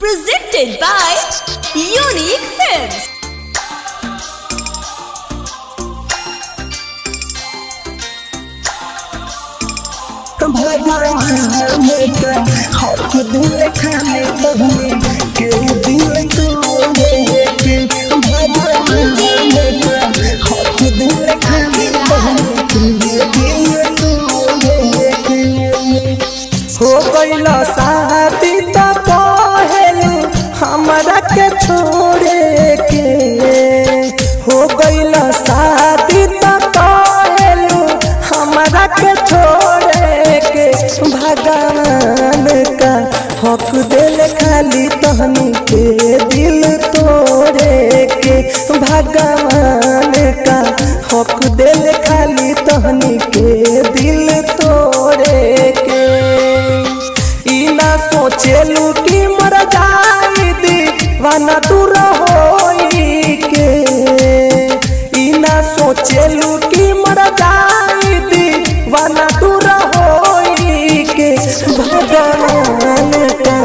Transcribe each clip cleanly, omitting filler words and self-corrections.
Presented by Unique Films. เพื่อดูแลเมื่อกันขอเพื่อดูแลข้าในตัวนี้เกิดดูแลตัวเองเพื่อดูแลเมื่อกันขอเพื่อดูแลข้าในตัวนี้เกิดดูแลตัวเองโอ้ใครล่ะสาธิตาพอเฮลูฮัมรักแค่โชเรเกโอ้ใครล่ะสาธิตาพอเฮลูฮัมรักแค่โชभगवान का हक दिल खाली तहनी के दिल तोड़े के भगवान का हक दिल खाली तहनी के दिल तोड़े के इना सोचेलू कि मर जाई दीवाना तू रहोई के इना सोचेलू कि मर जाई दीवाना तू भगवान का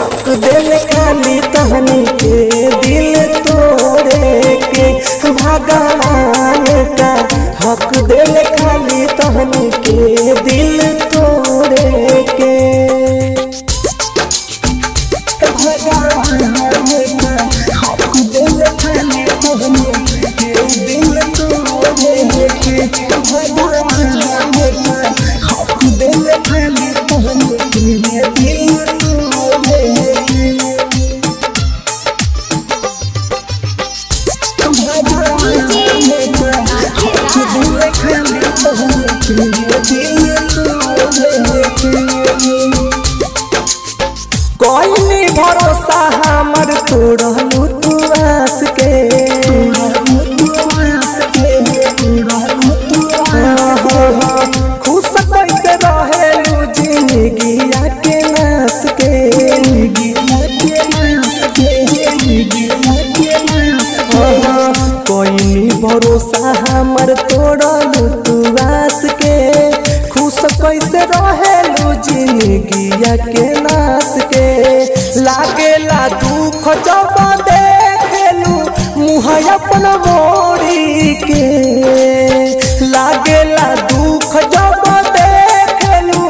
हक दिल खाली तहनी के दिल तोड़े के भगवान का हक दिल खाली तहनी के दिल तोड़े के भगवान का हक दिल खाली तहनी के दिल तोड़े के भगवान का हक दिल खाली तहनी कोई भरोसा हमर तोड़लू तू आस के खुश कैसे रहेलू जिंदगिया के नास के कोई भरोसा हमर तोड़लू तू आस के खुश कैसे रहेलू जिंदगिया के नास के लागेला दुख जब देखलू मुँह अपन मोरी के लागेला दुख जब देखलू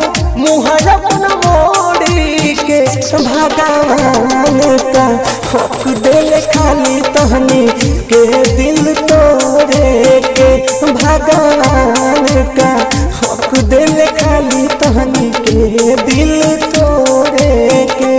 मुँह अपन मोरी के भगवान का हक दिल खाली तहनी के दिल तोड़े के भगवान का हक दिल खाली तहनी के दिल तोड़े के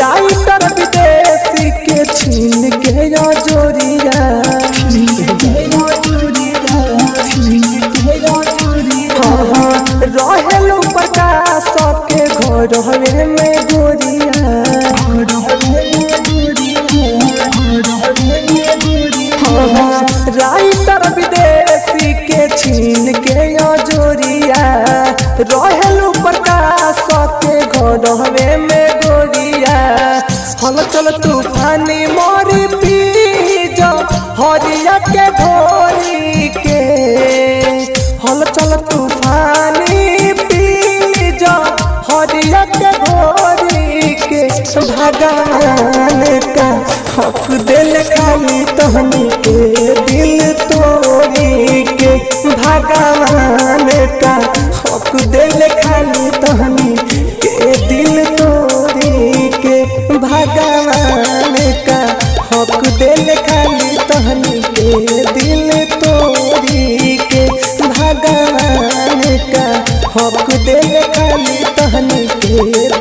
राइटर विदेशी के छीन गया जोरिया रहेलू प्रकाश के घरवे में गोरिया राइटर विदेशी के छीन गया जोरिया रहेलू प्रकाश के घरवे में चलो तूफानी मोरी पी जो हरिया के भोरी के हल चलो तूफानी पी जो हरिया के भोरी के भगवान का हक दिल खाली तहनी के दिल तोड़ी के भगवान का हक दिल खाली तहनी के दिल भगवान का हक दिल खाली तहनी के दिल तोड़ी के भगवान का हक दिल खाली तहनी के